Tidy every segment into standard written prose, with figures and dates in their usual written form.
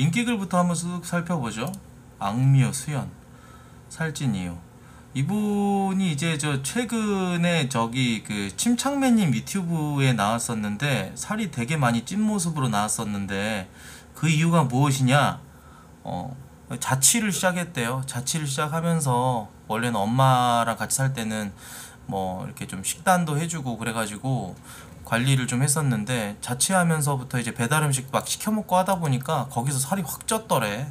인기글부터 한번 쓱 살펴보죠. 악뮤수연 살찐 이유. 이분이 이제 저 최근에 저기 그 침착맨님 유튜브에 나왔었는데 살이 되게 많이 찐 모습으로 나왔었는데 그 이유가 무엇이냐, 자취를 시작했대요. 자취를 시작하면서 원래는 엄마랑 같이 살 때는 뭐 이렇게 좀 식단도 해주고 그래가지고 관리를 좀 했었는데 자취하면서부터 이제 배달음식 막 시켜먹고 하다보니까 거기서 살이 확 쪘더래.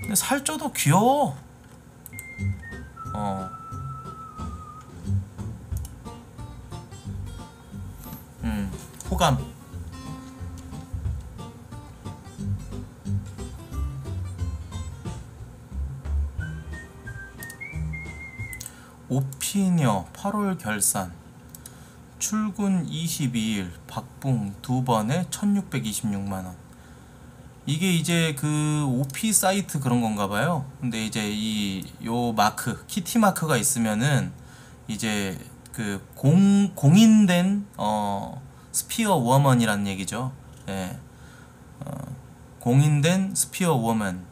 근데 살 쪄도 귀여워. 호감. 오피녀 8월 결산 출근 22일 박붕 2번에 1626만원. 이게 이제 그 오피 사이트 그런 건가 봐요. 근데 이제 요 마크 키티 마크가 있으면은 이제 그 공인된 스피어 워먼이란 얘기죠. 예. 공인된 스피어 워먼.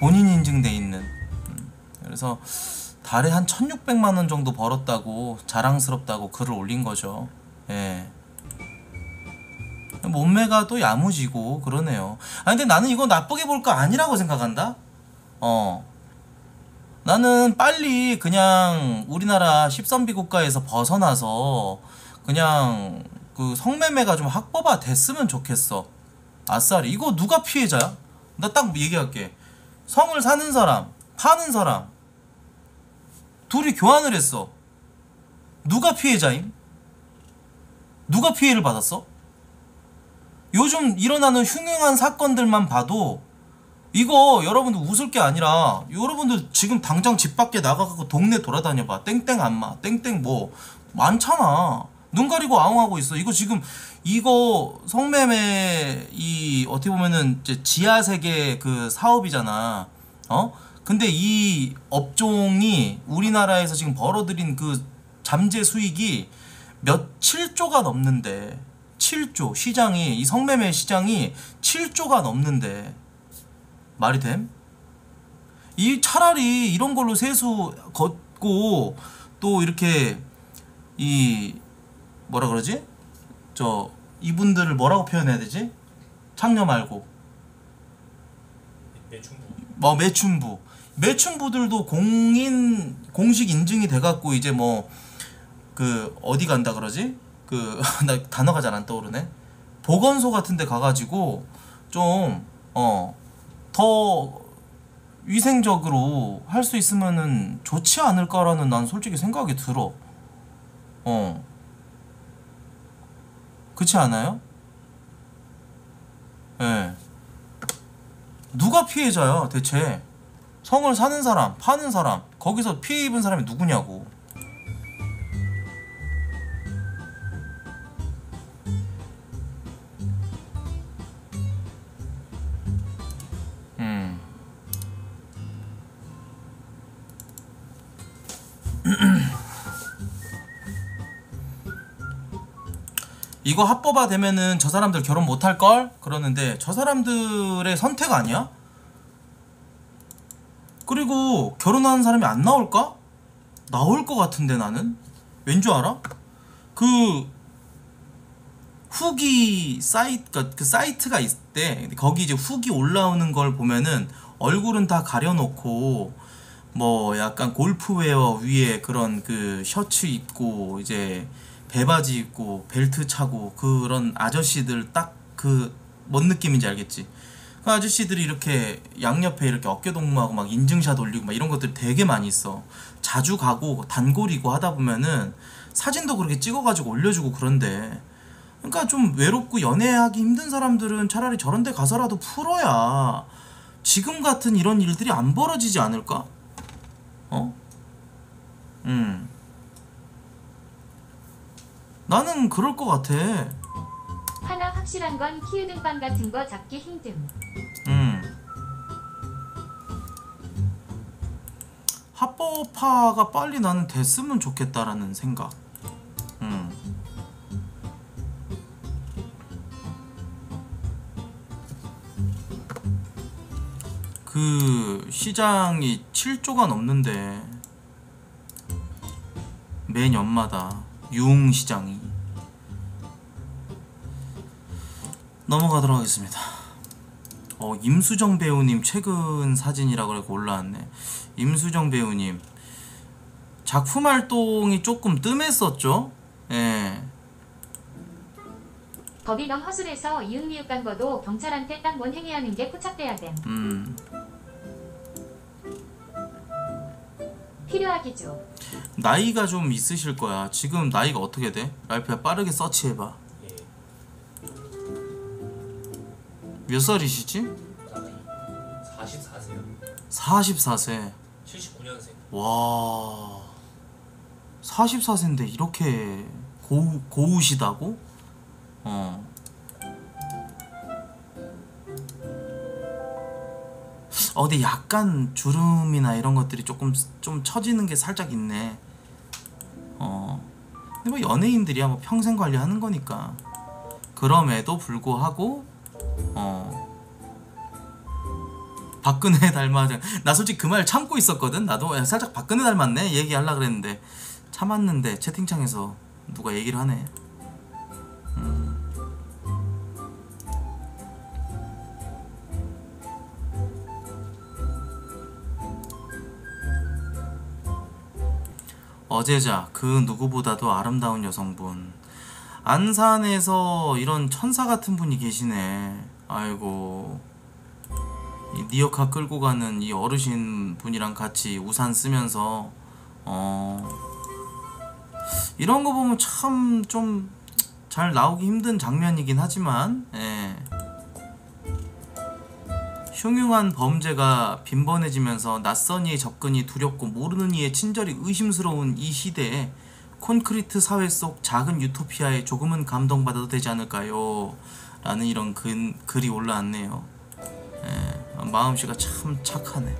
본인 인증돼 있는. 그래서 달에 한 1600만원 정도 벌었다고 자랑스럽다고 글을 올린거죠. 예. 몸매가 또 야무지고 그러네요. 아 근데 나는 이거 나쁘게 볼 거 아니라고 생각한다. 나는 빨리 그냥 우리나라 13비 국가에서 벗어나서 그냥 그 성매매가 좀 합법화 됐으면 좋겠어. 아싸리. 이거 누가 피해자야? 나 딱 얘기할게. 성을 사는 사람, 파는 사람 둘이 교환을 했어. 누가 피해자임? 누가 피해를 받았어? 요즘 일어나는 흉흉한 사건들만 봐도 이거 여러분들 웃을 게 아니라 여러분들 지금 당장 집 밖에 나가서 동네 돌아다녀봐. 땡땡 안마, 땡땡 뭐 많잖아. 눈 가리고 아웅하고 있어. 이거 지금 이거 성매매 이 어떻게 보면은 이제 지하세계 그 사업이잖아. 근데 이 업종이 우리나라에서 지금 벌어들인 그 잠재 수익이 몇 7조가 넘는데 7조 시장이 이 성매매 시장이 7조가 넘는데 말이 됨? 이 차라리 이런 걸로 세수 걷고 또 이렇게 이 뭐라 그러지? 저 이분들을 뭐라고 표현해야 되지? 창녀 말고 매춘부 매춘부들도 공식 인증이 돼갖고 이제 뭐 그 어디 간다 그러지? 그 나 단어가 잘 안 떠오르네. 보건소 같은데 가가지고 좀 더 위생적으로 할 수 있으면은 좋지 않을까라는 난 솔직히 생각이 들어. 그렇지 않아요? 예. 누가 피해자야 대체? 성을 사는 사람, 파는 사람, 거기서 피해 입은 사람이 누구냐고. 이거 합법화 되면은 저 사람들 결혼 못할걸? 그러는데 저 사람들의 선택 아니야? 그리고 결혼하는 사람이 안 나올까? 나올 것 같은데 나는? 왠 줄 알아? 그 후기 사이트, 그 사이트가 있대. 거기 이제 후기 올라오는 걸 보면은 얼굴은 다 가려놓고 뭐 약간 골프웨어 위에 그런 그 셔츠 입고 이제 배바지 입고 벨트 차고 그런 아저씨들 딱 그 뭔 느낌인지 알겠지? 그 아저씨들이 이렇게 양옆에 이렇게 어깨 동무하고 막 인증샷 올리고 막 이런 것들 되게 많이 있어. 자주 가고 단골이고 하다 보면은 사진도 그렇게 찍어가지고 올려주고 그런데 그러니까 좀 외롭고 연애하기 힘든 사람들은 차라리 저런 데 가서라도 풀어야 지금 같은 이런 일들이 안 벌어지지 않을까? 나는 그럴 것 같아. 하나 확실한 건 키우는 빵 같은 거 잡기 힘듦. 합법화가 빨리 나는 됐으면 좋겠다라는 생각. 그 시장이 7조가 넘는데 매년마다 유흥시장이. 넘어가도록 하겠습니다. 임수정 배우님 최근 사진이라고 해서 올라왔네. 임수정 배우님 작품 활동이 조금 뜸했었죠? 예. 겁이 너무 허술해서 이응미흡 간 거도 경찰한테 딱 뭔 행위하는 게 포착돼야 됨. 필요하기죠. 나이가 좀 있으실 거야. 지금 나이가 어떻게 돼? 랄프야 빠르게 서치해봐. 몇 살이시지? 44세요. 44세. 79년생. 와. 44세인데 이렇게 고우시다고? 근데 약간 주름이나 이런 것들이 조금 좀 처지는 게 살짝 있네. 근데 뭐 연예인들이야 뭐 평생 관리하는 거니까. 그럼에도 불구하고 박근혜 닮았네. 나 솔직히 그 말 참고 있었거든. 나도 야, 살짝 박근혜 닮았네 얘기하려고 그랬는데 참았는데 채팅창에서 누가 얘기를 하네. 어제자 그 누구보다도 아름다운 여성분, 안산에서 이런 천사 같은 분이 계시네. 아이고, 이 니어카 끌고 가는 이 어르신 분이랑 같이 우산 쓰면서 이런 거 보면 참 좀 잘 나오기 힘든 장면이긴 하지만, 예. 흉흉한 범죄가 빈번해지면서 낯선 이의 접근이 두렵고 모르는 이의 친절이 의심스러운 이 시대에 콘크리트 사회 속 작은 유토피아에 조금은 감동받아도 되지 않을까요? 라는 이런 글이 올라왔네요. 예, 마음씨가 참 착하네.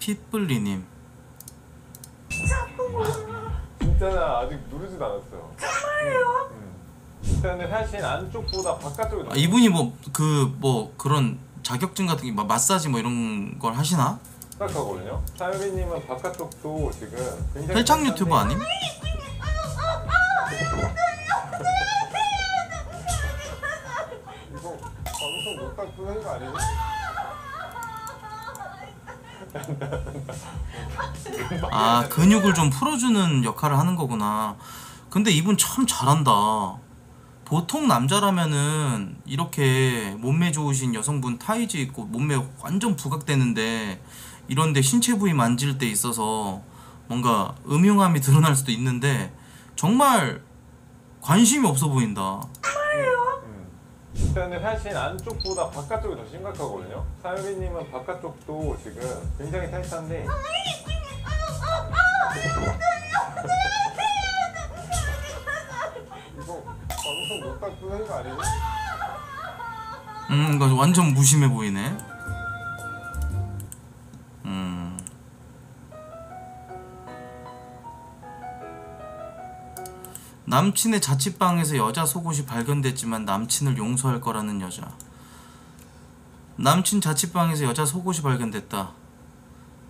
핏블리님. 진짜나 아직 누르지도 않았어요. 정말요? 근데 사실 안쪽보다 바깥쪽이 더. 이분이 그런 자격증 같은 게 마사지 뭐 이런 걸 하시나? 딱하거든요. 사유리님은 바깥쪽도 지금 굉장히 헬창 유튜버 아님? 이거 방송 못딱 뜨는 거 아니니? 아, 근육을 좀 풀어주는 역할을 하는 거구나. 근데 이분 참 잘한다. 보통 남자라면은 이렇게 몸매 좋으신 여성분 타이즈 입고 몸매 완전 부각되는데 이런데 신체 부위 만질 때 있어서 뭔가 음흉함이 드러날 수도 있는데 정말 관심이 없어 보인다. 근데 사실 안쪽보다 바깥쪽이 더 심각하거든요. 사유리님은 바깥쪽도 지금 굉장히 타이트한데. 그러니까 완전 무심해 보이네. 남친의 자취방에서 여자 속옷이 발견됐지만 남친을 용서할 거라는 여자. 남친 자취방에서 여자 속옷이 발견됐다.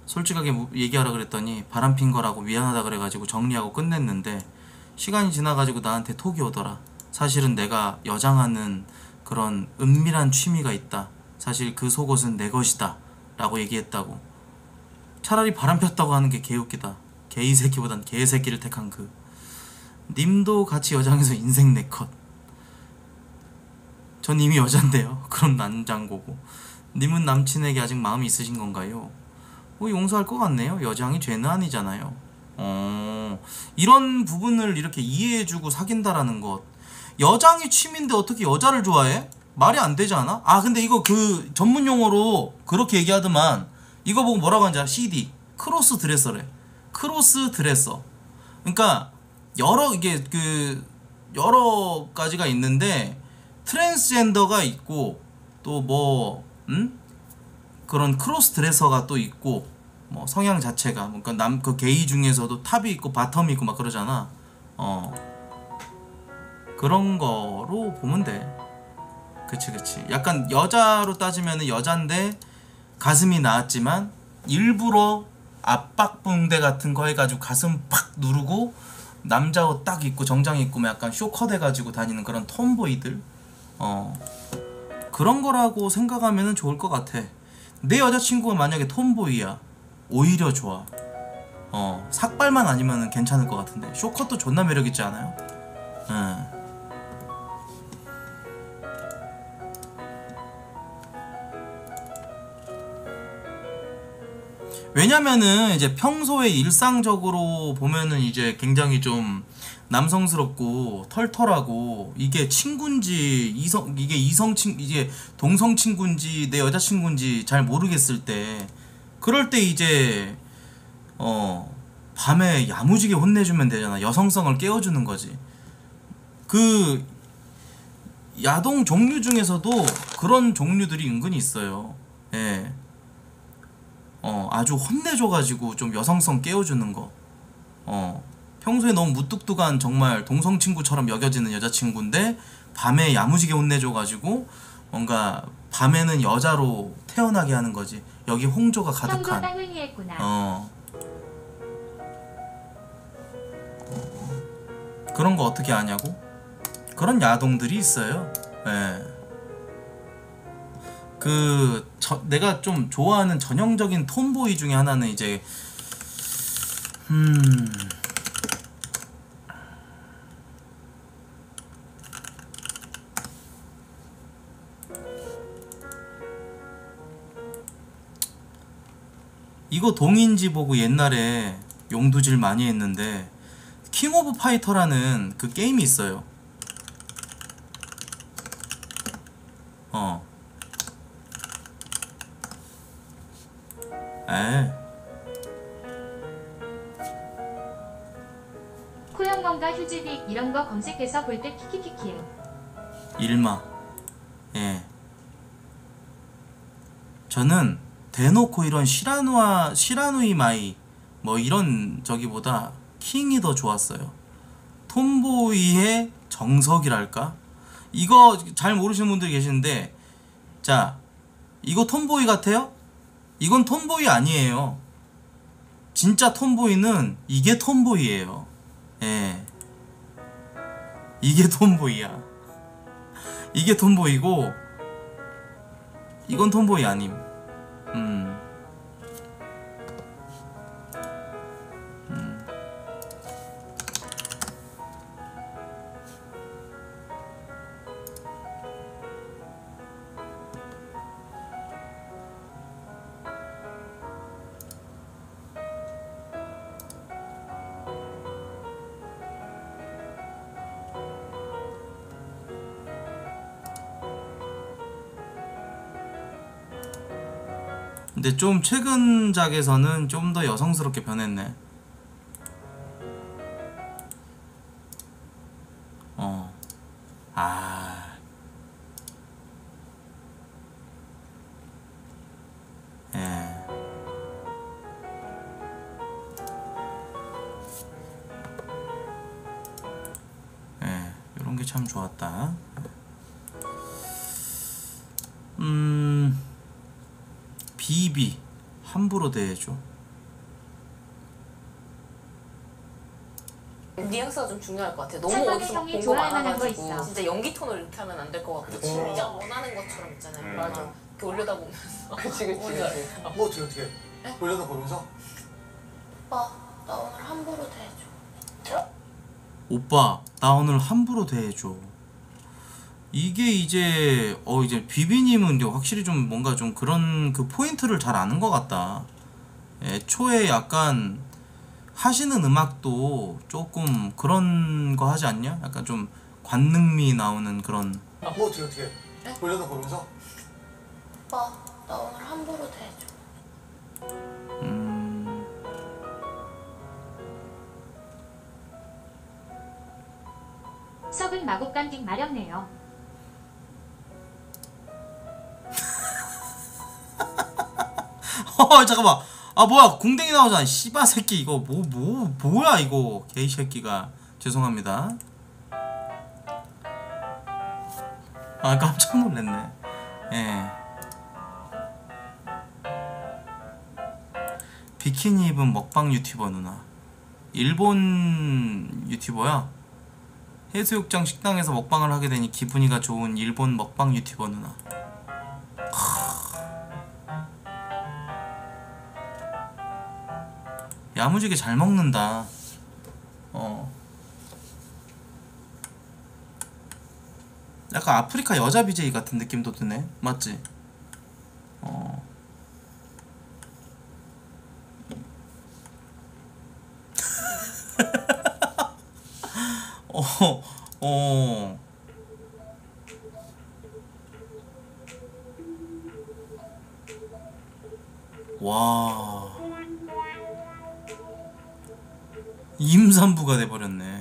솔직하게 얘기하라 그랬더니 바람핀 거라고 미안하다 그래가지고 정리하고 끝냈는데 시간이 지나가지고 나한테 톡이 오더라. 사실은 내가 여장하는 그런 은밀한 취미가 있다. 사실 그 속옷은 내 것이다 라고 얘기했다고. 차라리 바람폈다고 하는 게 개웃기다. 개이새끼보단 개새끼를 택한 그 님도 같이 여장해서 인생 내 컷. 전 이미 여잔데요. 그럼 난장 고고. 님은 남친에게 아직 마음이 있으신 건가요? 용서할 것 같네요. 여장이 죄는 아니잖아요. 이런 부분을 이렇게 이해해주고 사귄다라는 것. 여장이 취미인데 어떻게 여자를 좋아해? 말이 안 되지 않아? 아, 근데 이거 그 전문 용어로 그렇게 얘기하더만. 이거 보고 뭐라고 하는지 알아? CD 크로스 드레서래. 크로스 드레서. 그러니까 여러 가지가 있는데 트랜스젠더가 있고 또 그런 크로스 드레서가 또 있고 뭐 성향 자체가 그러니까 그 게이 중에서도 탑이 있고 바텀이 있고 막 그러잖아. 그런 거로 보면 돼. 그치 그치. 약간 여자로 따지면 여잔데 가슴이 나왔지만 일부러 압박 붕대 같은 거 해가지고 가슴 팍 누르고 남자 옷 딱 입고 정장 입고 약간 쇼컷 해가지고 다니는 그런 톰보이들, 그런 거라고 생각하면 좋을 것 같아. 내 여자친구가 만약에 톰보이야, 오히려 좋아. 삭발만 아니면 괜찮을 것 같은데 쇼컷도 존나 매력있지 않아요? 왜냐면은 이제 평소에 일상적으로 보면은 이제 굉장히 좀 남성스럽고 털털하고 이게 친군지 이성, 이게 이게 동성 친군지 내 여자친군지 잘 모르겠을 때, 그럴 때 이제 밤에 야무지게 혼내주면 되잖아. 여성성을 깨워주는 거지. 그 야동 종류 중에서도 그런 종류들이 은근히 있어요. 예. 아주 혼내줘가지고 좀 여성성 깨워주는 거. 평소에 너무 무뚝뚝한 정말 동성친구처럼 여겨지는 여자친구인데 밤에 야무지게 혼내줘가지고 뭔가 밤에는 여자로 태어나게 하는 거지. 여기 홍조가 가득한. 그런 거 어떻게 아냐고? 그런 야동들이 있어요. 예. 내가 좀 좋아하는 전형적인 톰보이 중에 하나는 이제 이거 동인지 보고 옛날에 용두질 많이 했는데 킹 오브 파이터라는 그 게임이 있어요. 코형건가 휴지비 이런 거 검색해서 볼 때 키키키키 일마. 예. 저는 대놓고 이런 시라누이 마이 뭐 이런 저기보다 킹이 더 좋았어요. 톰보이의 정석이랄까? 이거 잘 모르시는 분들 계시는데, 자, 이거 톰보이 같아요? 이건 톰보이 아니에요. 진짜 톰보이는 이게 톰보이예요. 예. 이게 톰보이야. 이게 톰보이고 이건 톰보이 아님. 근데 좀 최근작에서는 좀 더 여성스럽게 변했네. 요런 게 참 좋았다. 비비 함부로 대해줘. 뉘앙스가 좀 중요할 것 같아요. 너무 어디서 공부가 많아가지고 진짜 연기 톤을 이렇게 하면 안 될 것 같고 진짜 원하는 것처럼 있잖아요. 맞아. 이렇게 올려다보면서. 그치. 뭐 어떻게 네? 올려다보면서? 오빠 나 오늘 함부로 대해줘. 오빠 나 오늘 함부로 대해줘. 이게 이제 이제 비비님은 확실히 좀 뭔가 좀 그런 그 포인트를 잘 아는 것 같다. 애초에 약간 하시는 음악도 조금 그런 거 하지 않냐? 약간 좀 관능미 나오는 그런. 뭐 어떻게 네? 올려다보면서? 오빠 나 오늘 함부로 대해줘. 썩은 마곡간딩 마렵네요. 잠깐만. 아 뭐야, 궁뎅이 나오잖아. 씨바 새끼 이거 뭐야 이거. 개이 새끼가. 죄송합니다. 아 깜짝 놀랐네. 예. 비키니 입은 먹방 유튜버 누나. 일본 유튜버야? 해수욕장 식당에서 먹방을 하게 되니 기분이가 좋은 일본 먹방 유튜버 누나. 야무지게 잘 먹는다. 약간 아프리카 여자 BJ 같은 느낌도 드네. 맞지? 와. 임산부가 돼버렸네.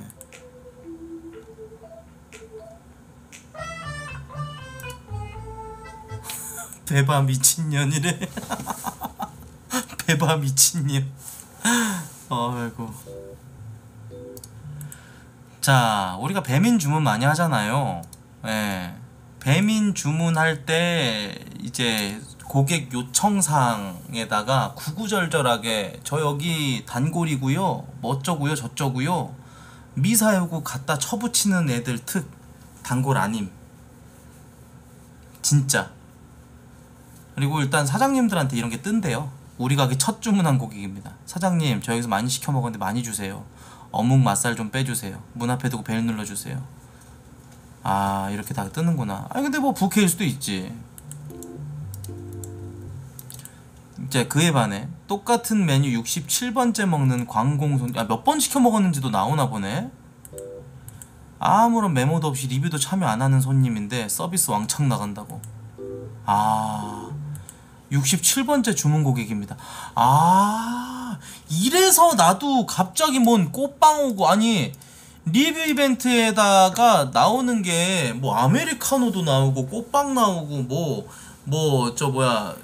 배바 미친년이래. 배바 미친년. 아이고. 자, 우리가 배민 주문 많이 하잖아요. 예. 배민 주문할 때 이제 고객 요청사항에다가 구구절절하게 저 여기 단골이고요, 뭐 어쩌고요 저쩌고요, 미사여구 갖다 쳐붙이는 애들 특 단골 아님. 진짜. 그리고 일단 사장님들한테 이런 게 뜬대요. 우리 가게 첫 주문한 고객입니다. 사장님, 저 여기서 많이 시켜 먹었는데 많이 주세요. 어묵 맛살 좀 빼주세요. 문 앞에 두고 벨 눌러주세요. 아, 이렇게 다 뜨는구나. 아니 근데 뭐 부캐일 수도 있지. 이제 그에 반해 똑같은 메뉴 67번째 먹는 광공손님. 아, 몇 번 시켜 먹었는지도 나오나 보네. 아무런 메모도 없이 리뷰도 참여 안 하는 손님인데 서비스 왕창 나간다고. 아, 67번째 주문 고객입니다. 아, 이래서 나도 갑자기 뭔 꽃빵 오고, 아니 리뷰 이벤트에다가 나오는 게 뭐 아메리카노도 나오고 꽃빵 나오고 뭐 저 뭐야,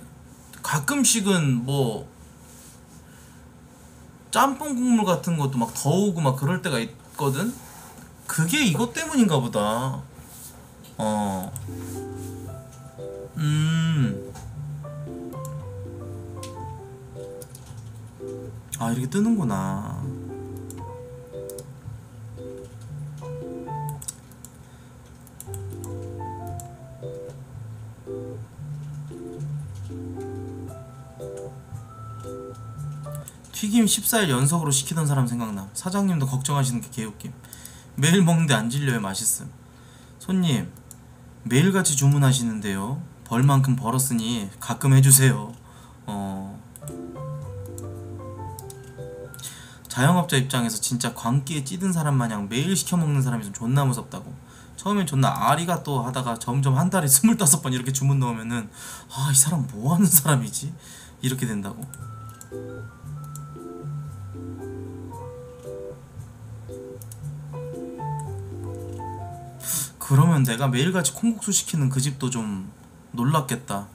가끔씩은 뭐 짬뽕 국물 같은 것도 막 더 오고 막 그럴 때가 있거든. 그게 이것 때문인가 보다. 아, 이렇게 뜨는구나. 튀김 14일 연속으로 시키던 사람 생각나. 사장님도 걱정하시는 게 개웃김. 매일 먹는데 안 질려요. 맛있음. 손님, 매일같이 주문하시는데요. 벌만큼 벌었으니 가끔 해주세요. 자영업자 입장에서 진짜 광기에 찌든 사람 마냥 매일 시켜먹는 사람이 좀 존나 무섭다고. 처음엔 존나 아리가또 하다가 점점 한 달에 25번 이렇게 주문 넣으면은, 아, 이 사람 뭐하는 사람이지? 이렇게 된다고. 그러면 내가 매일같이 콩국수 시키는 그 집도 좀 놀랐겠다.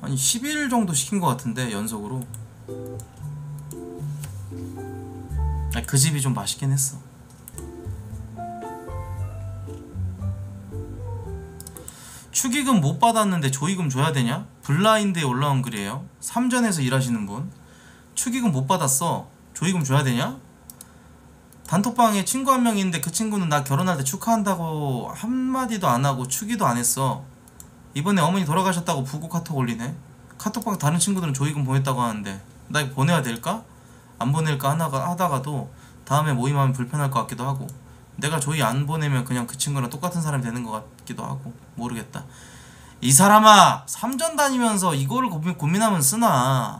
아니 10일 정도 시킨 것 같은데 연속으로. 아니, 그 집이 좀 맛있긴 했어. 축의금 못 받았는데 조의금 줘야 되냐? 블라인드에 올라온 글이에요. 삼전에서 일하시는 분. 축의금 못 받았어. 조의금 줘야 되냐? 단톡방에 친구 한 명 있는데 그 친구는 나 결혼할 때 축하한다고 한마디도 안 하고 축의도 안 했어. 이번에 어머니 돌아가셨다고 부고 카톡 올리네. 카톡방 다른 친구들은 조의금 보냈다고 하는데 나 이거 보내야 될까? 안 보낼까 하다가도 다음에 모임하면 불편할 것 같기도 하고, 내가 조의 안 보내면 그냥 그 친구랑 똑같은 사람이 되는 것 같기도 하고. 모르겠다. 이 사람아, 삼전 다니면서 이거를 고민하면 쓰나?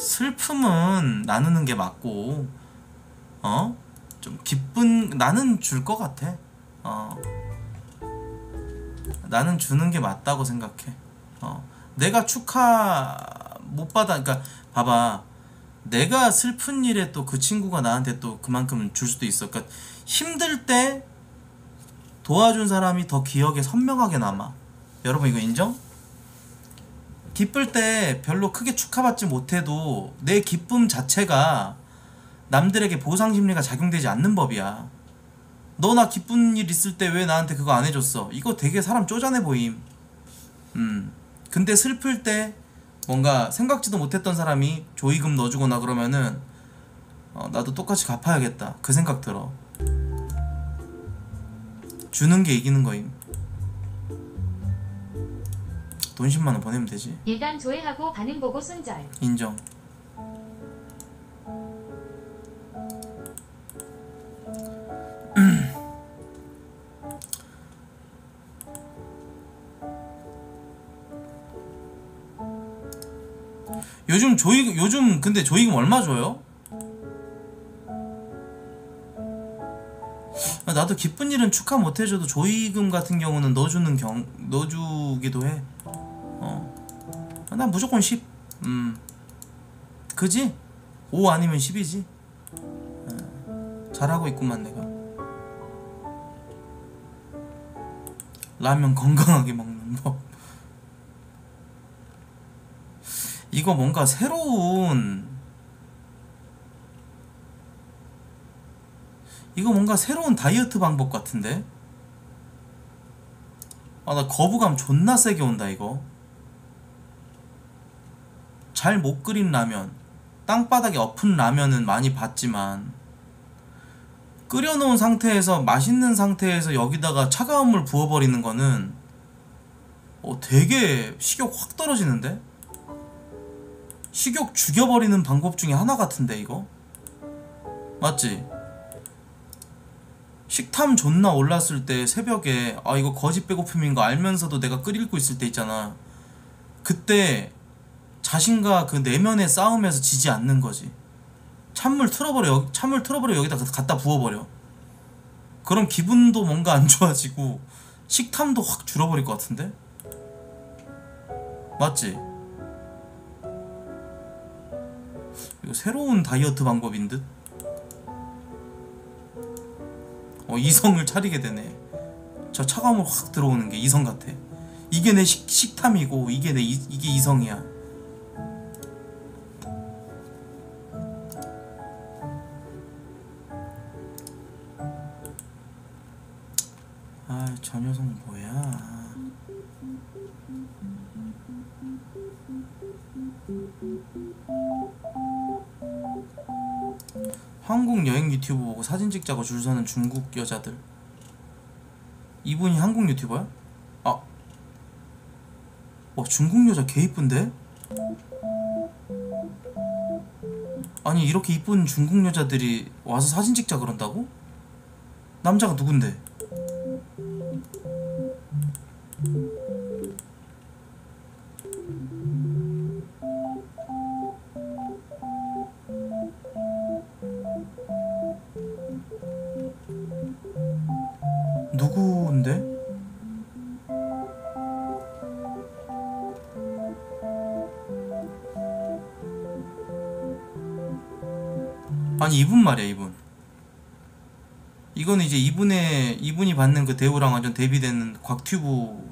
슬픔은 나누는 게 맞고, 좀 기쁜, 나는 줄 것 같아. 나는 주는 게 맞다고 생각해. 내가 축하 못 받아. 그러니까 봐봐, 내가 슬픈 일에 또 그 친구가 나한테 또 그만큼 줄 수도 있어. 그러니까 힘들 때 도와준 사람이 더 기억에 선명하게 남아. 여러분 이거 인정? 기쁠 때 별로 크게 축하받지 못해도 내 기쁨 자체가 남들에게 보상심리가 작용되지 않는 법이야. 너나 기쁜 일 있을 때 왜 나한테 그거 안 해줬어? 이거 되게 사람 쪼잔해 보임. 근데 슬플 때 뭔가 생각지도 못했던 사람이 조의금 넣어주거나 그러면은 나도 똑같이 갚아야겠다 그 생각 들어. 주는 게 이기는 거임. 돈 10만 원 보내면 되지. 일단 조회하고 반응 보고 순절. 인정. 요즘 근데 조이금 얼마 줘요? 나도 기쁜 일은 축하 못 해줘도 조이금 같은 경우는 넣어주기도 해. 난 무조건 10. 그지? 5 아니면 10이지. 잘하고 있구만 내가. 라면 건강하게 먹는 법. 이거 뭔가 새로운 다이어트 방법 같은데? 아, 나 거부감 존나 세게 온다 이거. 잘 못 끓인 라면, 땅바닥에 엎은 라면은 많이 봤지만 끓여놓은 상태에서, 맛있는 상태에서 여기다가 차가운 물 부어버리는 거는 되게 식욕 확 떨어지는데? 식욕 죽여버리는 방법 중에 하나 같은데 이거? 맞지? 식탐 존나 올랐을 때 새벽에 아 이거 거짓 배고픔인 거 알면서도 내가 끓이고 있을 때 있잖아. 그때 자신과 그 내면의 싸움에서 지지 않는 거지. 찬물 틀어버려. 여기다 갖다 부어버려. 그럼 기분도 뭔가 안 좋아지고 식탐도 확 줄어버릴 것 같은데? 맞지? 이거 새로운 다이어트 방법인 듯? 이성을 차리게 되네. 저 차가움으로 확 들어오는 게 이성 같아. 이게 내 식탐이고 이게 이성이야. 아, 저 녀석 뭐야? 한국 여행 유튜브 보고 사진 찍자고 줄 서는 중국 여자들. 이분이 한국 유튜버야? 아, 와 중국 여자 개 이쁜데? 아니 이렇게 이쁜 중국 여자들이 와서 사진 찍자 그런다고? 남자가 누군데? 누구인데? 아니 이분 말이야 이분. 이건 이제 이분이 받는 그 대우랑 완전 대비되는 곽튜브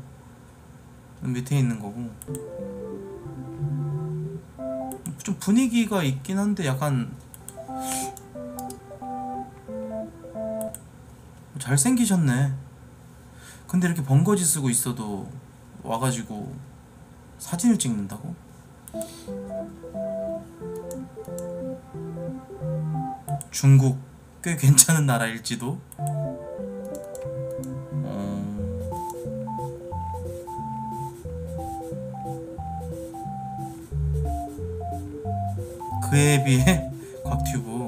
밑에 있는 거고. 좀 분위기가 있긴 한데 약간 잘생기셨네. 근데 이렇게 번거지 쓰고 있어도 와가지고 사진을 찍는다고? 중국 꽤 괜찮은 나라일지도? 그에 비해 곽튜브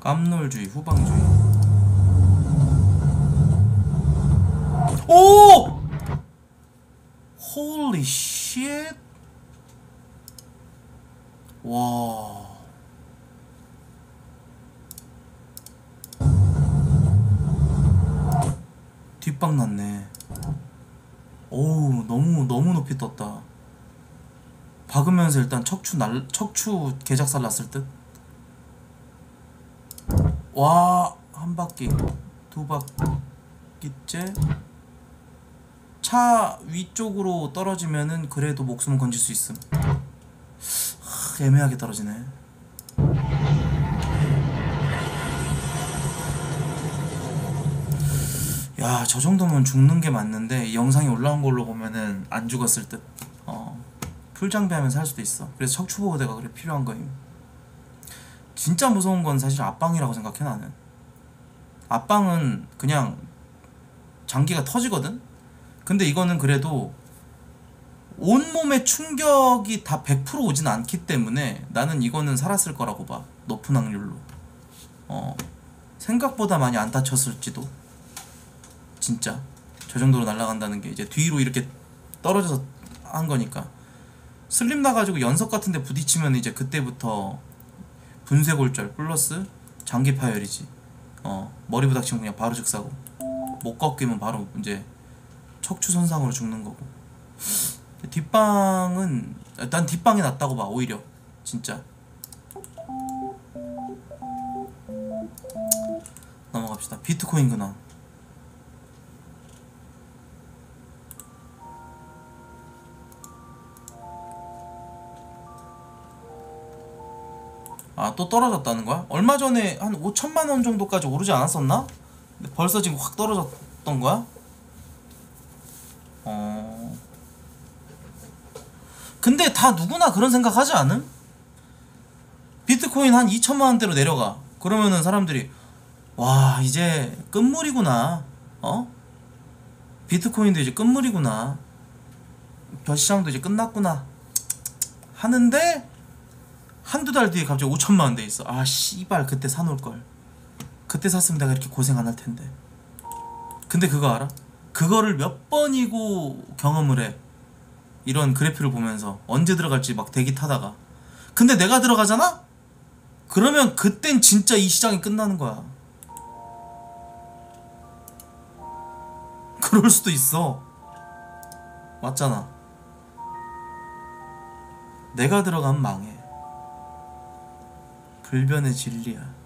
깜놀주의, 후방주의. 오! Holy shit! 와. 뒷방 났네. 오우, 너무 높이 떴다. 박으면서 일단 척추 개작살 났을 듯? 와, 한 바퀴, 두 바퀴째 차 위쪽으로 떨어지면은 그래도 목숨은 건질 수 있음. 하, 애매하게 떨어지네. 야, 저 정도면 죽는 게 맞는데 영상이 올라온 걸로 보면은 안 죽었을 듯. 풀장비하면서 할 수도 있어. 그래서 척추보호대가 그래 필요한 거임. 진짜 무서운 건 사실 앞방이라고 생각해. 나는 앞방은 그냥 장기가 터지거든? 근데 이거는 그래도 온몸의 충격이 다 100% 오진 않기 때문에 나는 이거는 살았을 거라고 봐. 높은 확률로. 생각보다 많이 안 다쳤을지도. 진짜 저 정도로 날아간다는 게 이제 뒤로 이렇게 떨어져서 한 거니까. 슬림 나가지고 연석 같은 데 부딪히면 이제 그때부터 분쇄골절 플러스 장기 파열이지. 머리 부닥치면 그냥 바로 즉사고, 못 꺾이면 바로 이제 척추 손상으로 죽는 거고. 뒷방은 난 뒷방이 낫다고 봐. 오히려 진짜. 넘어갑시다. 비트코인 근황. 아, 또 떨어졌다는 거야? 얼마 전에 한 5천만원 정도까지 오르지 않았었나? 근데 벌써 지금 확 떨어졌던 거야? 근데 다 누구나 그런 생각 하지 않음? 비트코인 한 2천만원대로 내려가. 그러면은 사람들이 와, 이제 끝물이구나. 비트코인도 이제 끝물이구나. 별시장도 이제 끝났구나 하는데 한두 달 뒤에 갑자기 5천만원 돼 있어. 아, 씨발, 그때 사놓을걸. 그때 샀으면 내가 이렇게 고생 안 할 텐데. 근데 그거 알아? 그거를 몇 번이고 경험을 해. 이런 그래프를 보면서 언제 들어갈지 막 대기 타다가. 근데 내가 들어가잖아? 그러면 그땐 진짜 이 시장이 끝나는 거야. 그럴 수도 있어. 맞잖아. 내가 들어가면 망해. 불변의 진리야.